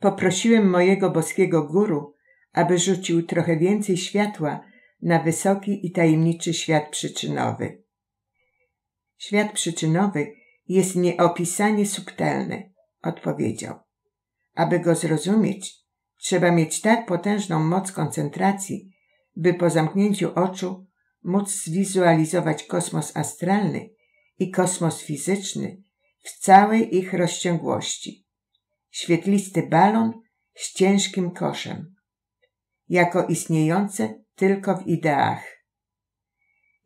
Poprosiłem mojego boskiego guru, aby rzucił trochę więcej światła na wysoki i tajemniczy świat przyczynowy. Świat przyczynowy jest nieopisanie subtelny, odpowiedział. Aby go zrozumieć, trzeba mieć tak potężną moc koncentracji, by po zamknięciu oczu móc zwizualizować kosmos astralny i kosmos fizyczny w całej ich rozciągłości. Świetlisty balon z ciężkim koszem, jako istniejące tylko w ideach.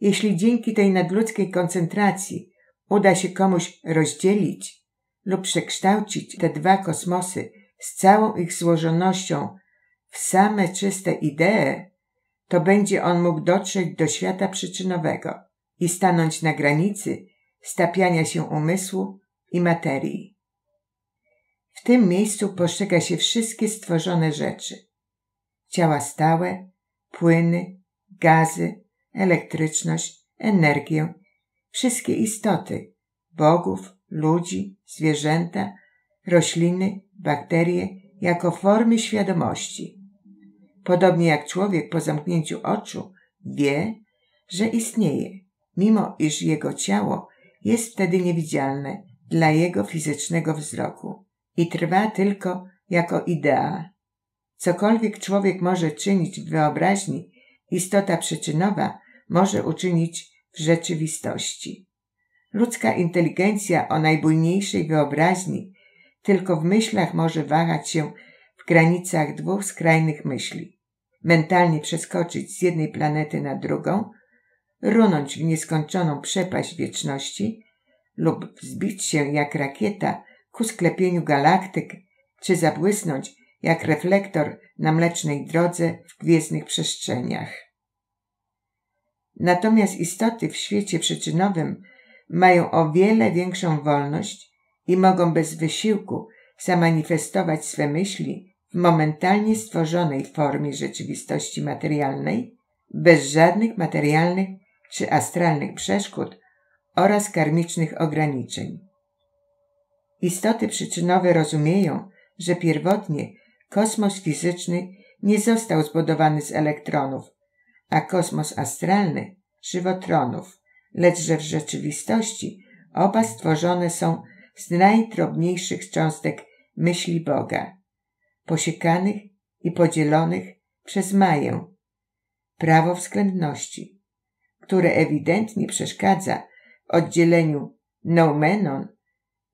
Jeśli dzięki tej nadludzkiej koncentracji uda się komuś rozdzielić lub przekształcić te dwa kosmosy z całą ich złożonością w same czyste idee, to będzie on mógł dotrzeć do świata przyczynowego i stanąć na granicy stapiania się umysłu i materii. W tym miejscu postrzega się wszystkie stworzone rzeczy. Ciała stałe, płyny, gazy, elektryczność, energię, wszystkie istoty, bogów, ludzi, zwierzęta, rośliny, bakterie jako formy świadomości. Podobnie jak człowiek po zamknięciu oczu wie, że istnieje, mimo iż jego ciało jest wtedy niewidzialne dla jego fizycznego wzroku i trwa tylko jako idea. Cokolwiek człowiek może czynić w wyobraźni, istota przyczynowa może uczynić w rzeczywistości. Ludzka inteligencja o najbujniejszej wyobraźni tylko w myślach może wahać się w granicach dwóch skrajnych myśli. Mentalnie przeskoczyć z jednej planety na drugą, runąć w nieskończoną przepaść wieczności lub wzbić się jak rakieta ku sklepieniu galaktyk, czy zabłysnąć jak reflektor na mlecznej drodze w gwiezdnych przestrzeniach. Natomiast istoty w świecie przyczynowym mają o wiele większą wolność i mogą bez wysiłku zamanifestować swe myśli w momentalnie stworzonej formie rzeczywistości materialnej, bez żadnych materialnych czy astralnych przeszkód oraz karmicznych ograniczeń. Istoty przyczynowe rozumieją, że pierwotnie kosmos fizyczny nie został zbudowany z elektronów, a kosmos astralny – żywotronów, lecz że w rzeczywistości oba stworzone są z najdrobniejszych cząstek myśli Boga, posiekanych i podzielonych przez maję, prawo względności, które ewidentnie przeszkadza w oddzieleniu noumenon,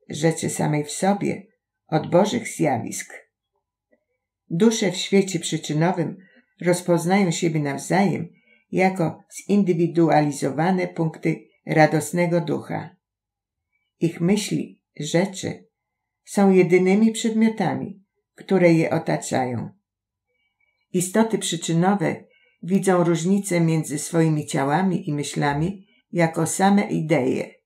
rzeczy samej w sobie, od bożych zjawisk. Dusze w świecie przyczynowym rozpoznają siebie nawzajem jako zindywidualizowane punkty radosnego ducha. Ich myśli, rzeczy są jedynymi przedmiotami, które je otaczają. Istoty przyczynowe widzą różnicę między swoimi ciałami i myślami jako same idee.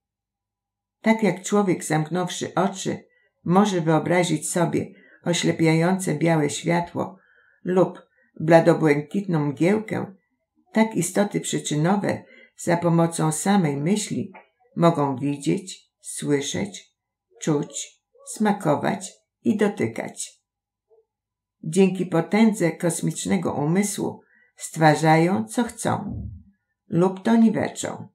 Tak jak człowiek, zamknąwszy oczy, może wyobrazić sobie oślepiające białe światło lub bladobłękitną mgiełkę, tak istoty przyczynowe za pomocą samej myśli mogą widzieć, słyszeć, czuć, smakować i dotykać. Dzięki potędze kosmicznego umysłu stwarzają, co chcą lub to niweczą.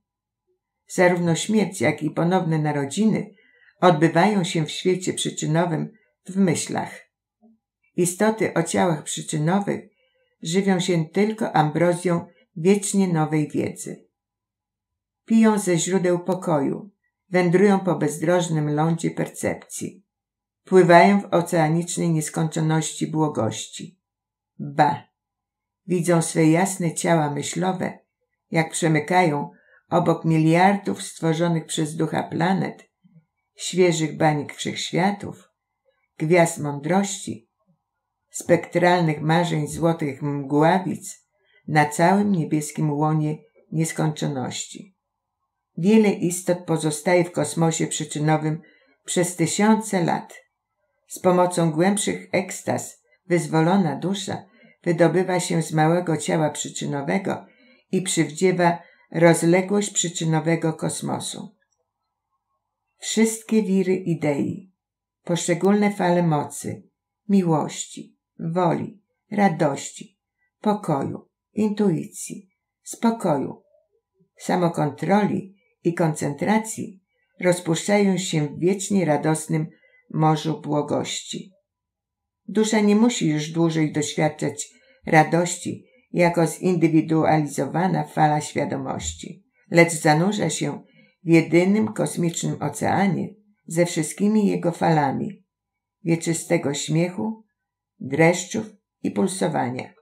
Zarówno śmierć, jak i ponowne narodziny odbywają się w świecie przyczynowym w myślach. Istoty o ciałach przyczynowych żywią się tylko ambrozją wiecznie nowej wiedzy. Piją ze źródeł pokoju, wędrują po bezdrożnym lądzie percepcji, pływają w oceanicznej nieskończoności błogości. Ba! Widzą swe jasne ciała myślowe, jak przemykają obok miliardów stworzonych przez ducha planet, świeżych bańek wszechświatów, gwiazd mądrości, spektralnych marzeń złotych mgławic na całym niebieskim łonie nieskończoności. Wiele istot pozostaje w kosmosie przyczynowym przez tysiące lat. Z pomocą głębszych ekstaz wyzwolona dusza wydobywa się z małego ciała przyczynowego i przywdziewa rozległość przyczynowego kosmosu. Wszystkie wiry idei, poszczególne fale mocy, miłości, woli, radości, pokoju, intuicji, spokoju, samokontroli i koncentracji rozpuszczają się w wiecznie radosnym morzu błogości. Dusza nie musi już dłużej doświadczać radości jako zindywidualizowana fala świadomości, lecz zanurza się w jedynym kosmicznym oceanie ze wszystkimi jego falami wieczystego śmiechu, dreszczów i pulsowania.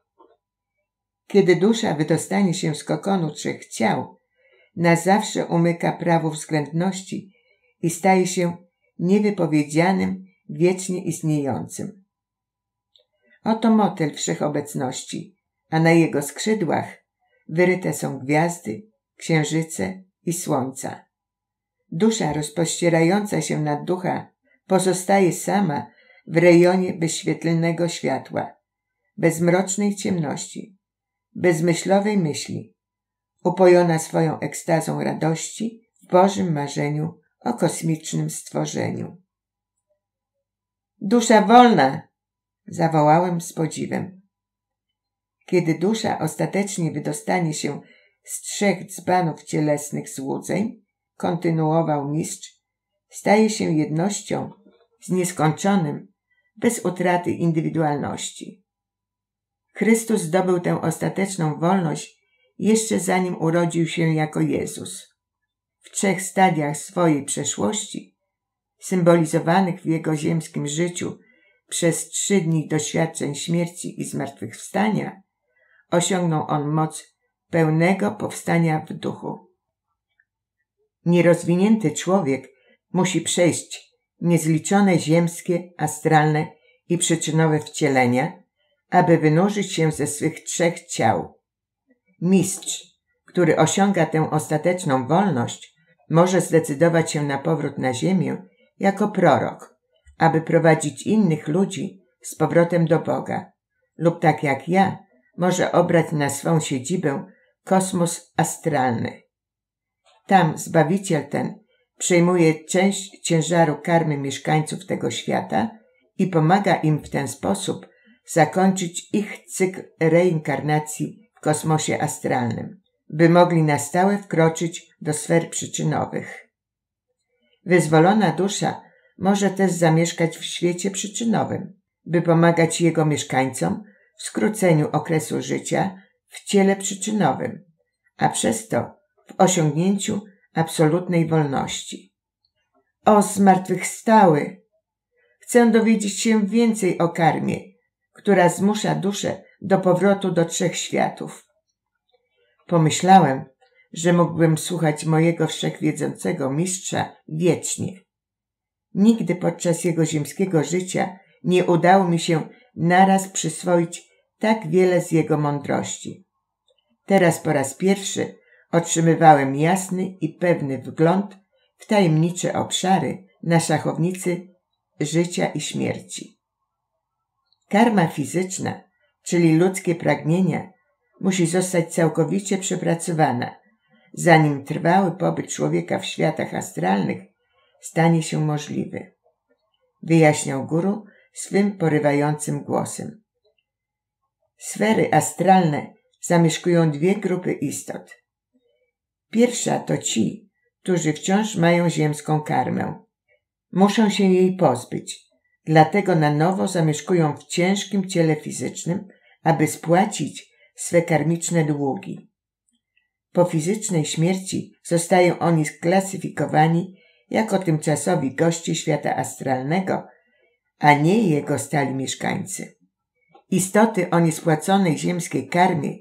Kiedy dusza wydostanie się z kokonu trzech ciał, na zawsze umyka prawu względności i staje się niewypowiedzianym, wiecznie istniejącym. Oto motyl wszechobecności, a na jego skrzydłach wyryte są gwiazdy, księżyce i słońca. Dusza rozpościerająca się nad ducha pozostaje sama w rejonie bezświetlnego światła, bez mrocznej ciemności, bezmyślowej myśli, upojona swoją ekstazą radości w Bożym marzeniu o kosmicznym stworzeniu. Dusza wolna! Zawołałem z podziwem. Kiedy dusza ostatecznie wydostanie się z trzech dzbanów cielesnych złudzeń, kontynuował mistrz, staje się jednością z nieskończonym, bez utraty indywidualności. Chrystus zdobył tę ostateczną wolność jeszcze zanim urodził się jako Jezus. W trzech stadiach swojej przeszłości, symbolizowanych w jego ziemskim życiu przez 3 dni doświadczeń śmierci i zmartwychwstania, osiągnął on moc pełnego powstania w duchu. Nierozwinięty człowiek musi przejść niezliczone ziemskie, astralne i przyczynowe wcielenia, aby wynurzyć się ze swych 3 ciał. Mistrz, który osiąga tę ostateczną wolność, może zdecydować się na powrót na ziemię jako prorok, aby prowadzić innych ludzi z powrotem do Boga, lub tak jak ja, może obrać na swą siedzibę kosmos astralny. Tam Zbawiciel ten przejmuje część ciężaru karmy mieszkańców tego świata i pomaga im w ten sposób zakończyć ich cykl reinkarnacji w kosmosie astralnym, by mogli na stałe wkroczyć do sfer przyczynowych. Wyzwolona dusza może też zamieszkać w świecie przyczynowym, by pomagać jego mieszkańcom w skróceniu okresu życia w ciele przyczynowym, a przez to w osiągnięciu absolutnej wolności. O Zmartwychwstały! Chcę dowiedzieć się więcej o karmie, która zmusza duszę do powrotu do 3 światów. Pomyślałem, że mógłbym słuchać mojego wszechwiedzącego mistrza wiecznie. Nigdy podczas jego ziemskiego życia nie udało mi się naraz przyswoić tak wiele z jego mądrości. Teraz po raz pierwszy otrzymywałem jasny i pewny wgląd w tajemnicze obszary na szachownicy życia i śmierci. Karma fizyczna, czyli ludzkie pragnienia, musi zostać całkowicie przepracowana, zanim trwały pobyt człowieka w światach astralnych stanie się możliwy, wyjaśniał guru swym porywającym głosem. Sfery astralne zamieszkują 2 grupy istot. Pierwsza to ci, którzy wciąż mają ziemską karmę. Muszą się jej pozbyć, dlatego na nowo zamieszkują w ciężkim ciele fizycznym, aby spłacić swe karmiczne długi. Po fizycznej śmierci zostają oni sklasyfikowani jako tymczasowi goście świata astralnego, a nie jego stali mieszkańcy. Istoty o niespłaconej ziemskiej karmie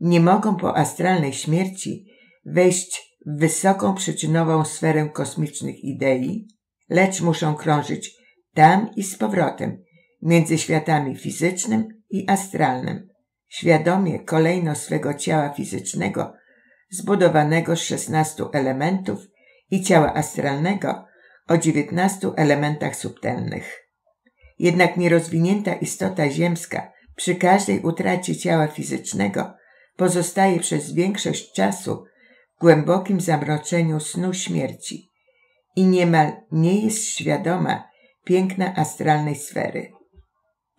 nie mogą po astralnej śmierci wejść w wysoką przyczynową sferę kosmicznych idei, lecz muszą krążyć tam i z powrotem, między światami fizycznym i astralnym, świadomie kolejno swego ciała fizycznego, zbudowanego z 16 elementów i ciała astralnego o 19 elementach subtelnych. Jednak nierozwinięta istota ziemska przy każdej utracie ciała fizycznego pozostaje przez większość czasu w głębokim zamroczeniu snu śmierci i niemal nie jest świadoma piękna astralnej sfery.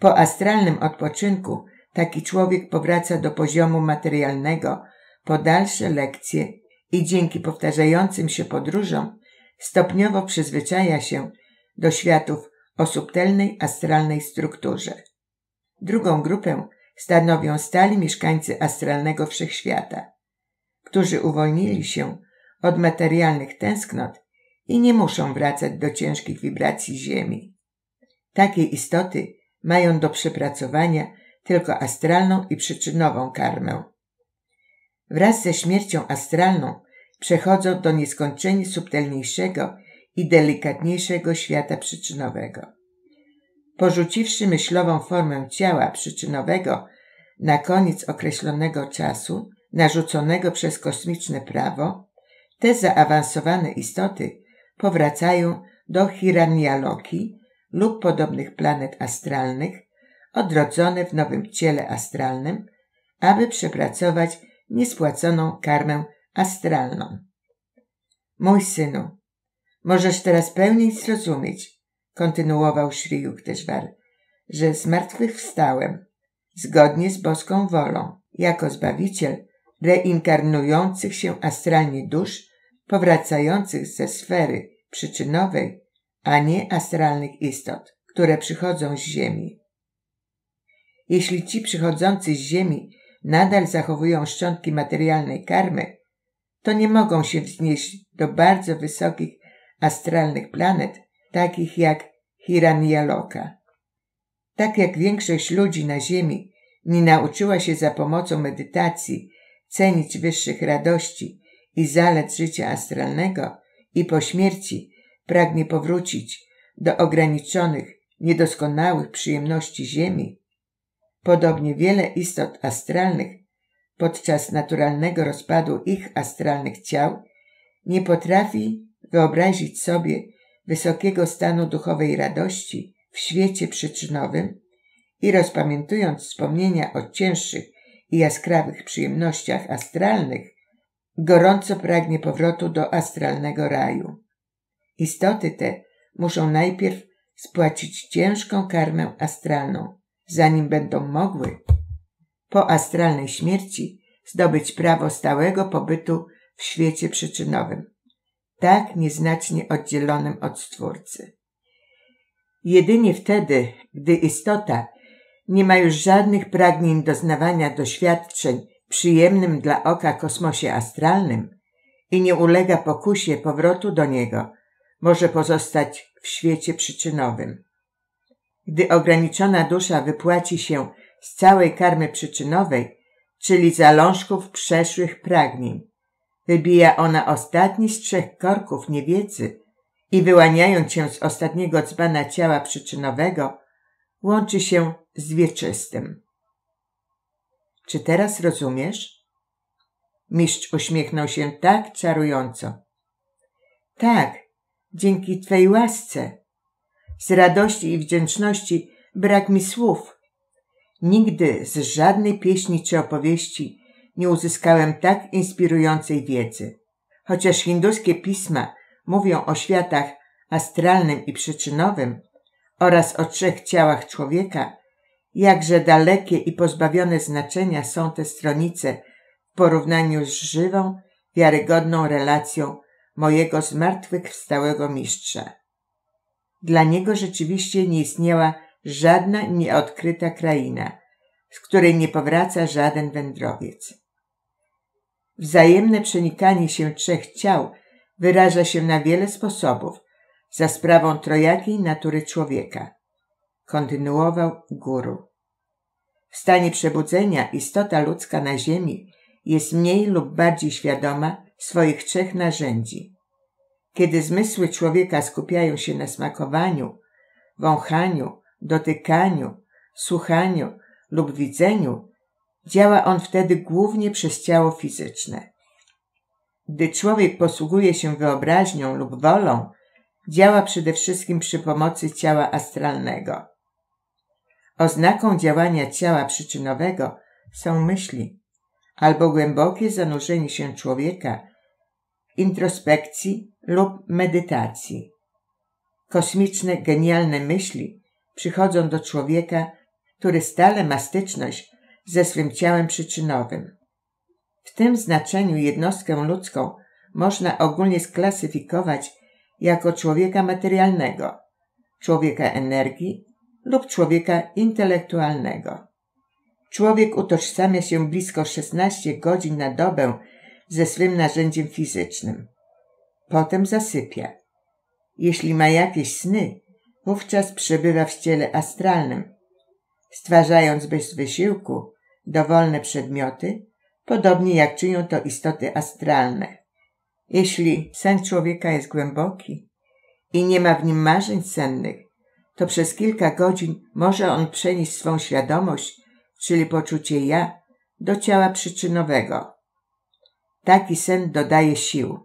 Po astralnym odpoczynku taki człowiek powraca do poziomu materialnego po dalsze lekcje i dzięki powtarzającym się podróżom stopniowo przyzwyczaja się do światów o subtelnej astralnej strukturze. Drugą grupę stanowią stali mieszkańcy astralnego wszechświata, którzy uwolnili się od materialnych tęsknot i nie muszą wracać do ciężkich wibracji Ziemi. Takie istoty mają do przepracowania tylko astralną i przyczynową karmę. Wraz ze śmiercią astralną przechodzą do nieskończenie subtelniejszego i delikatniejszego świata przyczynowego. Porzuciwszy myślową formę ciała przyczynowego na koniec określonego czasu, narzuconego przez kosmiczne prawo, te zaawansowane istoty powracają do Hiranyaloki lub podobnych planet astralnych, odrodzone w nowym ciele astralnym, aby przepracować niespłaconą karmę astralną. Mój synu, możesz teraz pełniej zrozumieć, kontynuował Sri Jukteswar, że zmartwychwstałem, zgodnie z boską wolą, jako Zbawiciel reinkarnujących się astralnie dusz powracających ze sfery przyczynowej, a nie astralnych istot, które przychodzą z Ziemi. Jeśli ci przychodzący z Ziemi nadal zachowują szczątki materialnej karmy, to nie mogą się wznieść do bardzo wysokich astralnych planet, takich jak Hiranyaloka. Tak jak większość ludzi na Ziemi nie nauczyła się za pomocą medytacji cenić wyższych radości i zalet życia astralnego i po śmierci pragnie powrócić do ograniczonych, niedoskonałych przyjemności Ziemi, podobnie wiele istot astralnych podczas naturalnego rozpadu ich astralnych ciał nie potrafi wyobrazić sobie wysokiego stanu duchowej radości w świecie przyczynowym i rozpamiętując wspomnienia o cięższych i jaskrawych przyjemnościach astralnych, gorąco pragnie powrotu do astralnego raju. Istoty te muszą najpierw spłacić ciężką karmę astralną, zanim będą mogły po astralnej śmierci zdobyć prawo stałego pobytu w świecie przyczynowym, tak nieznacznie oddzielonym od Stwórcy. Jedynie wtedy, gdy istota nie ma już żadnych pragnień doznawania doświadczeń przyjemnym dla oka kosmosie astralnym i nie ulega pokusie powrotu do niego, może pozostać w świecie przyczynowym. Gdy ograniczona dusza wypłaci się z całej karmy przyczynowej, czyli zalążków przeszłych pragnień, wybija ona ostatni z trzech korków niewiedzy i wyłaniając się z ostatniego dzbana ciała przyczynowego, łączy się z wieczystym. Czy teraz rozumiesz? Mistrz uśmiechnął się tak czarująco. Tak, dzięki Twej łasce. Z radości i wdzięczności brak mi słów. Nigdy z żadnej pieśni czy opowieści nie uzyskałem tak inspirującej wiedzy. Chociaż hinduskie pisma mówią o światach astralnym i przyczynowym oraz o trzech ciałach człowieka, jakże dalekie i pozbawione znaczenia są te stronice w porównaniu z żywą, wiarygodną relacją mojego zmartwychwstałego mistrza. Dla niego rzeczywiście nie istniała żadna nieodkryta kraina, z której nie powraca żaden wędrowiec. Wzajemne przenikanie się trzech ciał wyraża się na wiele sposobów za sprawą trojakiej natury człowieka, kontynuował guru. W stanie przebudzenia istota ludzka na ziemi jest mniej lub bardziej świadoma swoich trzech narzędzi. Kiedy zmysły człowieka skupiają się na smakowaniu, wąchaniu, dotykaniu, słuchaniu lub widzeniu, działa on wtedy głównie przez ciało fizyczne. Gdy człowiek posługuje się wyobraźnią lub wolą, działa przede wszystkim przy pomocy ciała astralnego. Oznaką działania ciała przyczynowego są myśli albo głębokie zanurzenie się człowieka w introspekcji lub medytacji. Kosmiczne, genialne myśli przychodzą do człowieka który stale ma styczność ze swym ciałem przyczynowym. W tym znaczeniu jednostkę ludzką można ogólnie sklasyfikować jako człowieka materialnego, człowieka energii lub człowieka intelektualnego. Człowiek utożsamia się blisko 16 godzin na dobę ze swym narzędziem fizycznym. Potem zasypia. Jeśli ma jakieś sny, wówczas przebywa w ciele astralnym, stwarzając bez wysiłku dowolne przedmioty, podobnie jak czynią to istoty astralne. Jeśli sen człowieka jest głęboki i nie ma w nim marzeń sennych, to przez kilka godzin może on przenieść swą świadomość, czyli poczucie ja, do ciała przyczynowego. Taki sen dodaje sił.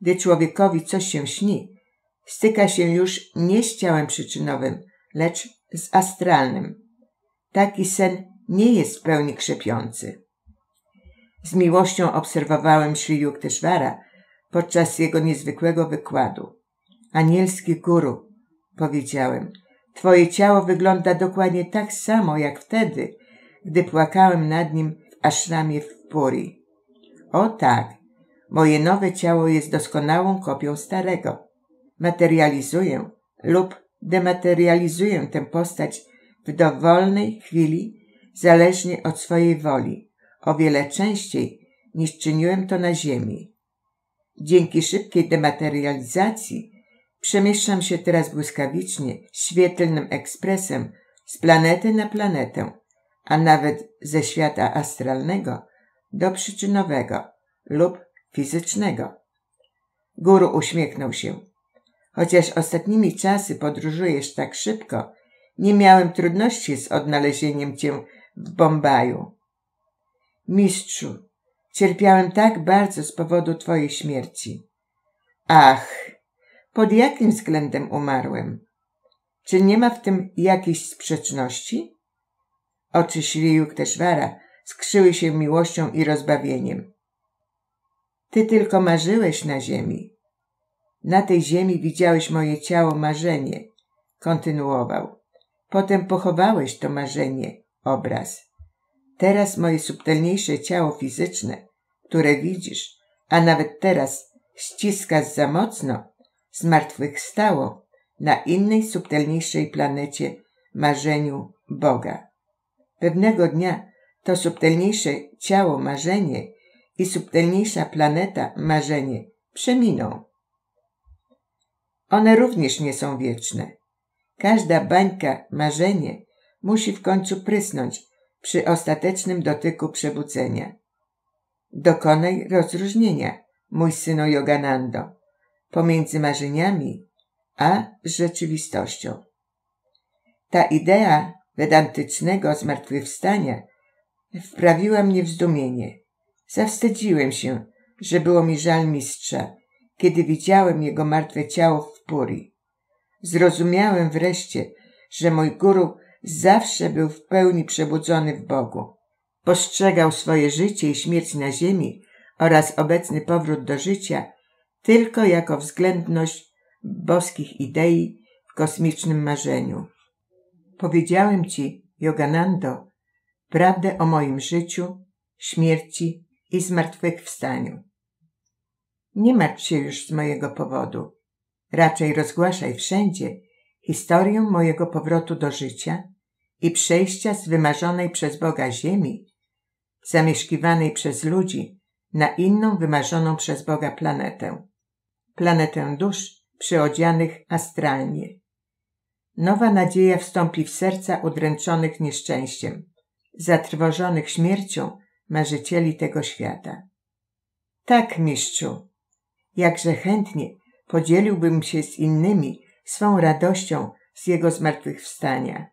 Gdy człowiekowi coś się śni, styka się już nie z ciałem przyczynowym, lecz z astralnym. Taki sen nie jest w pełni krzepiący. Z miłością obserwowałem Sri Jukteswara podczas jego niezwykłego wykładu. Anielski guru, powiedziałem, twoje ciało wygląda dokładnie tak samo jak wtedy, gdy płakałem nad nim w ashramie w Puri. O tak, moje nowe ciało jest doskonałą kopią starego. Materializuję lub dematerializuję tę postać w dowolnej chwili, zależnie od swojej woli, o wiele częściej niż czyniłem to na ziemi. Dzięki szybkiej dematerializacji przemieszczam się teraz błyskawicznie, świetlnym ekspresem z planety na planetę, a nawet ze świata astralnego do przyczynowego lub fizycznego. Guru uśmiechnął się. Chociaż ostatnimi czasy podróżujesz tak szybko, nie miałem trudności z odnalezieniem cię w Bombaju. Mistrzu, cierpiałem tak bardzo z powodu twojej śmierci. Ach, pod jakim względem umarłem? Czy nie ma w tym jakiejś sprzeczności? Oczy Śri Jukteswara skrzyły się miłością i rozbawieniem. Ty tylko marzyłeś na ziemi. Na tej ziemi widziałeś moje ciało marzenie, kontynuował. Potem pochowałeś to marzenie, obraz. Teraz moje subtelniejsze ciało fizyczne, które widzisz, a nawet teraz ściskasz za mocno, zmartwychwstało na innej subtelniejszej planecie, marzeniu Boga. Pewnego dnia to subtelniejsze ciało marzenie i subtelniejsza planeta marzenie przeminą. One również nie są wieczne. Każda bańka, marzenie musi w końcu prysnąć przy ostatecznym dotyku przebudzenia. Dokonaj rozróżnienia, mój synu Yoganando, pomiędzy marzeniami a rzeczywistością. Ta idea wedantycznego zmartwychwstania wprawiła mnie w zdumienie. Zawstydziłem się, że było mi żal mistrza, kiedy widziałem jego martwe ciało w Puri. Zrozumiałem wreszcie, że mój guru zawsze był w pełni przebudzony w Bogu. Postrzegał swoje życie i śmierć na ziemi oraz obecny powrót do życia tylko jako względność boskich idei w kosmicznym marzeniu. Powiedziałem ci, Yoganando, prawdę o moim życiu, śmierci i zmartwychwstaniu. Nie martw się już z mojego powodu. Raczej rozgłaszaj wszędzie historię mojego powrotu do życia i przejścia z wymarzonej przez Boga ziemi, zamieszkiwanej przez ludzi, na inną wymarzoną przez Boga planetę. Planetę dusz przyodzianych astralnie. Nowa nadzieja wstąpi w serca udręczonych nieszczęściem, zatrwożonych śmiercią marzycieli tego świata. Tak, mistrzu. Jakże chętnie podzieliłbym się z innymi swą radością z jego zmartwychwstania.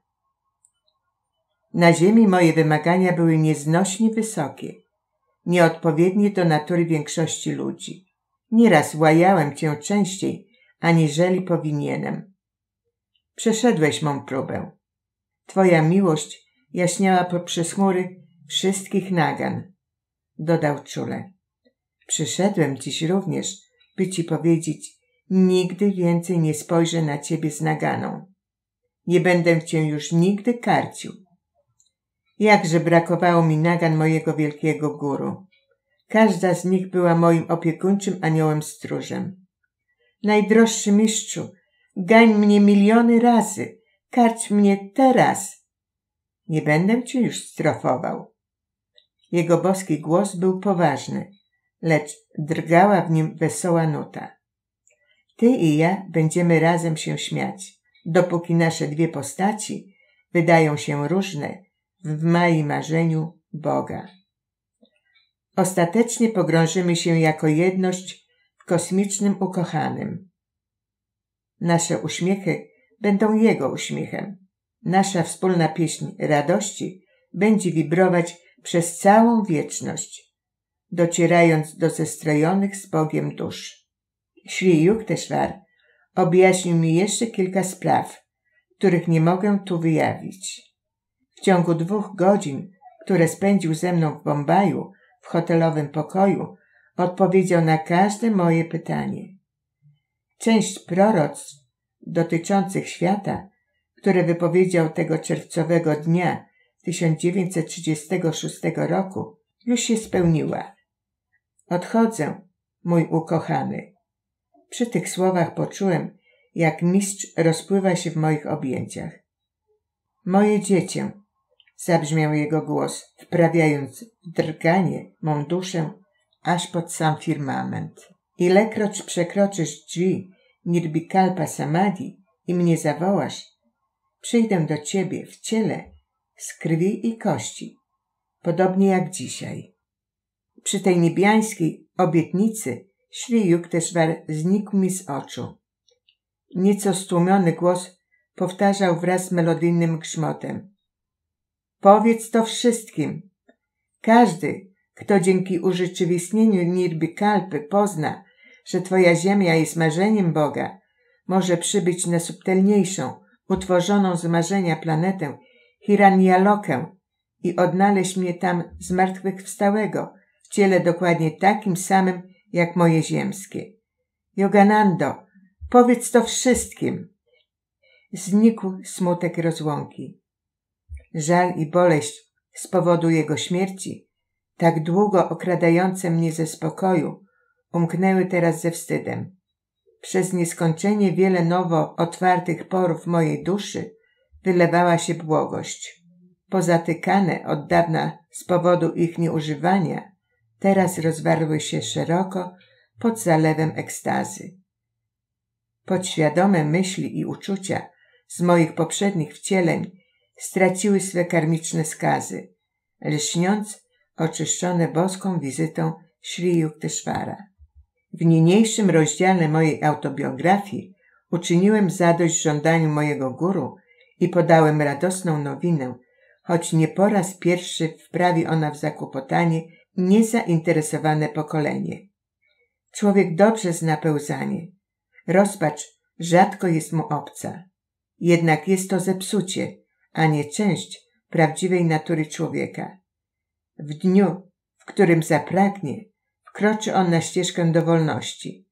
Na ziemi moje wymagania były nieznośnie wysokie, nieodpowiednie do natury większości ludzi. Nieraz łajałem cię częściej, aniżeli powinienem. Przeszedłeś mą próbę. Twoja miłość jaśniała poprzez chmury wszystkich nagan, dodał czule. Przyszedłem dziś również, by ci powiedzieć, nigdy więcej nie spojrzę na ciebie z naganą. Nie będę cię już nigdy karcił. Jakże brakowało mi nagan mojego wielkiego guru. Każda z nich była moim opiekuńczym aniołem stróżem. Najdroższy mistrzu, gań mnie miliony razy, karć mnie teraz. Nie będę cię już strofował. Jego boski głos był poważny, lecz drgała w nim wesoła nuta. Ty i ja będziemy razem się śmiać, dopóki nasze dwie postaci wydają się różne w moim marzeniu Boga. Ostatecznie pogrążymy się jako jedność w kosmicznym ukochanym. Nasze uśmiechy będą Jego uśmiechem. Nasza wspólna pieśń radości będzie wibrować przez całą wieczność, docierając do zestrojonych z Bogiem dusz. Sri Jukteswar objaśnił mi jeszcze kilka spraw, których nie mogę tu wyjawić. W ciągu 2 godzin, które spędził ze mną w Bombaju, w hotelowym pokoju, odpowiedział na każde moje pytanie. Część proroctw dotyczących świata, które wypowiedział tego czerwcowego dnia 1936 roku, już się spełniła. Odchodzę, mój ukochany. Przy tych słowach poczułem, jak mistrz rozpływa się w moich objęciach. Moje dziecię, zabrzmiał jego głos, wprawiając w drganie mą duszę aż pod sam firmament. Ilekroć przekroczysz drzwi nirbikalpa samadhi i mnie zawołasz, przyjdę do ciebie w ciele z krwi i kości, podobnie jak dzisiaj. Przy tej niebiańskiej obietnicy Sri Jukteswar znikł mi z oczu. Nieco stłumiony głos powtarzał wraz z melodyjnym grzmotem. Powiedz to wszystkim. Każdy, kto dzięki urzeczywistnieniu nirbikalpy pozna, że twoja ziemia jest marzeniem Boga, może przybyć na subtelniejszą, utworzoną z marzenia planetę Hiranyalokę i odnaleźć mnie tam zmartwychwstałego, w ciele dokładnie takim samym jak moje ziemskie. Yoganando, powiedz to wszystkim. Znikł smutek rozłąki. Żal i boleść z powodu jego śmierci, tak długo okradające mnie ze spokoju, umknęły teraz ze wstydem. Przez nieskończenie wiele nowo otwartych porów mojej duszy wylewała się błogość. Pozatykane od dawna z powodu ich nieużywania, teraz rozwarły się szeroko pod zalewem ekstazy. Podświadome myśli i uczucia z moich poprzednich wcieleń straciły swe karmiczne skazy, lśniąc oczyszczone boską wizytą Sri Jukteswara. W niniejszym rozdziale mojej autobiografii uczyniłem zadość żądaniu mojego guru i podałem radosną nowinę, choć nie po raz pierwszy wprawi ona w zakłopotanie niezainteresowane pokolenie. Człowiek dobrze zna pełzanie. Rozpacz rzadko jest mu obca. Jednak jest to zepsucie, a nie część prawdziwej natury człowieka. W dniu, w którym zapragnie, wkroczy on na ścieżkę do wolności.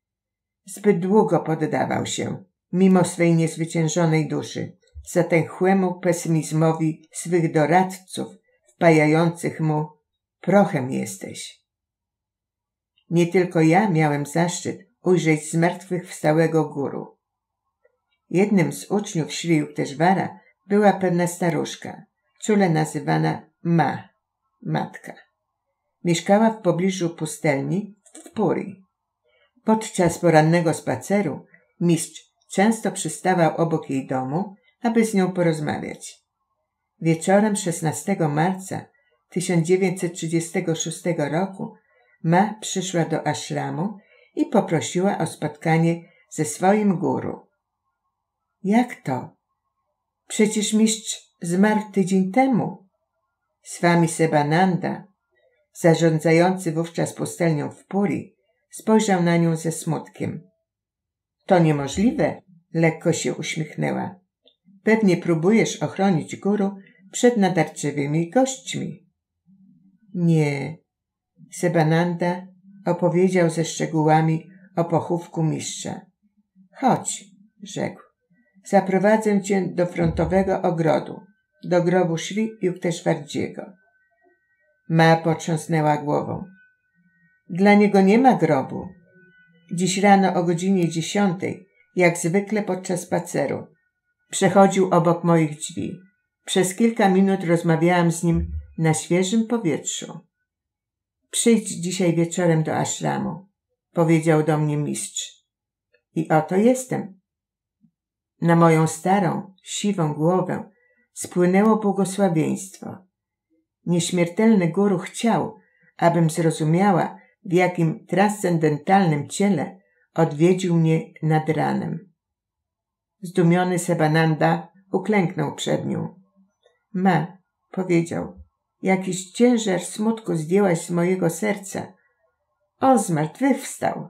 Zbyt długo poddawał się, mimo swej niezwyciężonej duszy, zatęchłemu pesymizmowi swych doradców, wpajających mu: prochem jesteś. Nie tylko ja miałem zaszczyt ujrzeć zmartwychwstałego guru. Jednym z uczniów Sri Jukteswara była pewna staruszka, czule nazywana matka. Mieszkała w pobliżu pustelni w Puri. Podczas porannego spaceru mistrz często przystawał obok jej domu, aby z nią porozmawiać. Wieczorem 16 marca 1936 roku Ma przyszła do ashramu i poprosiła o spotkanie ze swoim guru. Jak to? Przecież mistrz zmarł tydzień temu. Swami Sebananda, zarządzający wówczas pustelnią w Puri, spojrzał na nią ze smutkiem. To niemożliwe, lekko się uśmiechnęła. Pewnie próbujesz ochronić guru przed nadarczywymi gośćmi. Nie. Sebananda opowiedział ze szczegółami o pochówku mistrza. Chodź, rzekł. zaprowadzę cię do frontowego ogrodu, do grobu Sri Jukteswardziego. Ma potrząsnęła głową. Dla niego nie ma grobu. Dziś rano o godzinie 10:00, jak zwykle podczas spaceru, przechodził obok moich drzwi. Przez kilka minut rozmawiałam z nim na świeżym powietrzu. Przyjdź dzisiaj wieczorem do ashramu, powiedział do mnie mistrz. I oto jestem. Na moją starą, siwą głowę spłynęło błogosławieństwo. Nieśmiertelny guru chciał, abym zrozumiała, w jakim transcendentalnym ciele odwiedził mnie nad ranem. Zdumiony Sebananda uklęknął przed nią. Ma, powiedział, jakiś ciężar smutku zdjęłaś z mojego serca. On zmartwychwstał.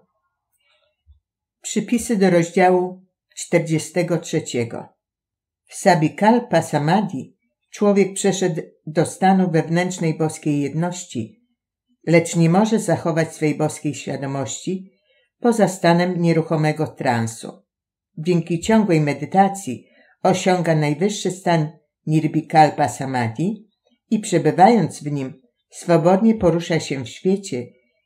Przypisy do rozdziału 43. W sawikalpa samadhi człowiek przeszedł do stanu wewnętrznej boskiej jedności, lecz nie może zachować swej boskiej świadomości poza stanem nieruchomego transu. Dzięki ciągłej medytacji osiąga najwyższy stan nirbikalpa samadhi i przebywając w nim swobodnie porusza się w świecie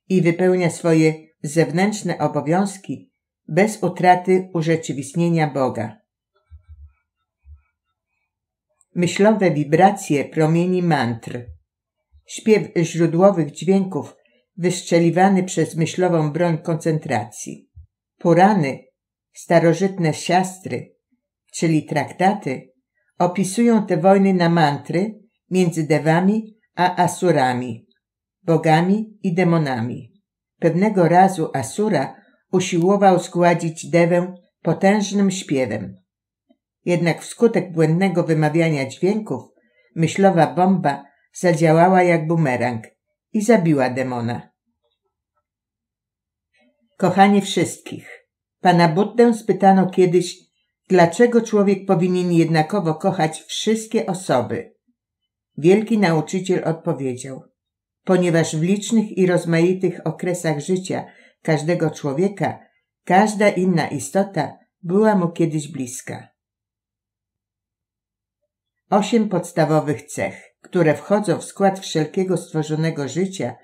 i wypełnia swoje zewnętrzne obowiązki bez utraty urzeczywistnienia Boga. Myślowe wibracje promieni mantr. Śpiew źródłowych dźwięków wystrzeliwany przez myślową broń koncentracji. Purany, starożytne siastry, czyli traktaty, opisują te wojny na mantry między dewami a asurami, bogami i demonami. Pewnego razu asura usiłował zgładzić dewę potężnym śpiewem. Jednak wskutek błędnego wymawiania dźwięków myślowa bomba zadziałała jak bumerang i zabiła demona. Kochanie wszystkich, Pana Buddę spytano kiedyś, dlaczego człowiek powinien jednakowo kochać wszystkie osoby? Wielki nauczyciel odpowiedział, ponieważ w licznych i rozmaitych okresach życia każdego człowieka, każda inna istota była mu kiedyś bliska. 8 podstawowych cech, które wchodzą w skład wszelkiego stworzonego życia,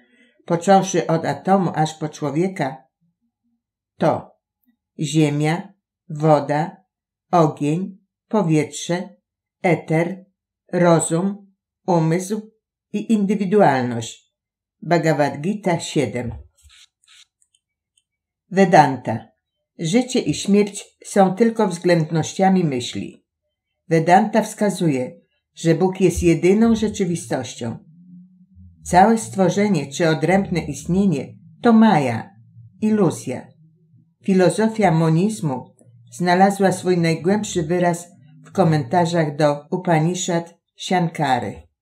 począwszy od atomu aż po człowieka, to ziemia, woda, ogień, powietrze, eter, rozum, umysł i indywidualność. Bhagavad Gita 7. Vedanta. Życie i śmierć są tylko względnościami myśli. Vedanta wskazuje, że Bóg jest jedyną rzeczywistością. Całe stworzenie czy odrębne istnienie to maya, iluzja. Filozofia monizmu znalazła swój najgłębszy wyraz w komentarzach do Upanishad Shankary.